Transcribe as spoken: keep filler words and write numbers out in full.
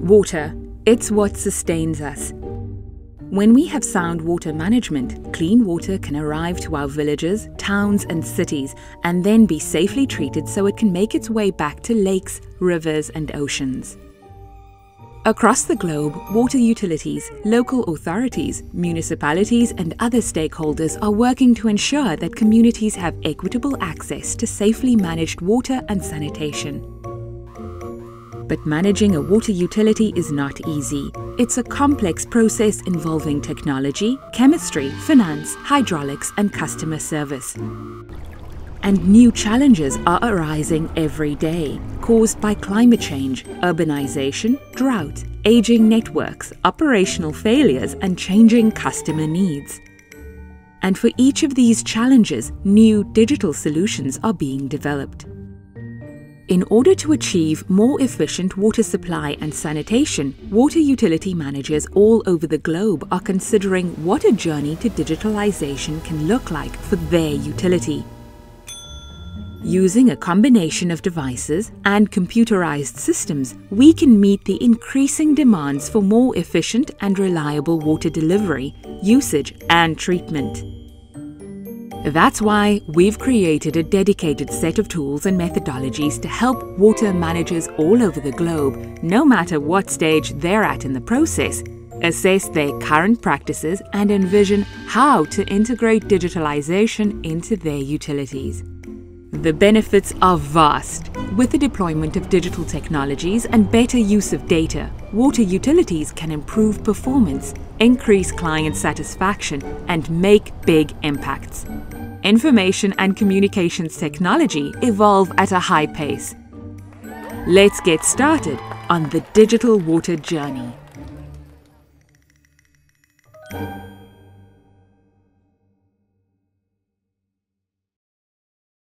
Water, it's what sustains us. When we have sound water management, clean water can arrive to our villages, towns and cities and then be safely treated so it can make its way back to lakes, rivers and oceans. Across the globe, water utilities, local authorities, municipalities and other stakeholders are working to ensure that communities have equitable access to safely managed water and sanitation. But managing a water utility is not easy. It's a complex process involving technology, chemistry, finance, hydraulics and customer service. And new challenges are arising every day, caused by climate change, urbanization, drought, aging networks, operational failures and changing customer needs. And for each of these challenges, new digital solutions are being developed. In order to achieve more efficient water supply and sanitation, water utility managers all over the globe are considering what a journey to digitalization can look like for their utility. Using a combination of devices and computerized systems, we can meet the increasing demands for more efficient and reliable water delivery, usage and treatment. That's why we've created a dedicated set of tools and methodologies to help water managers all over the globe, no matter what stage they're at in the process, assess their current practices and envision how to integrate digitalization into their utilities. The benefits are vast. With the deployment of digital technologies and better use of data, water utilities can improve performance, increase client satisfaction, and make big impacts. Information and communications technology evolve at a high pace. Let's get started on the digital water journey.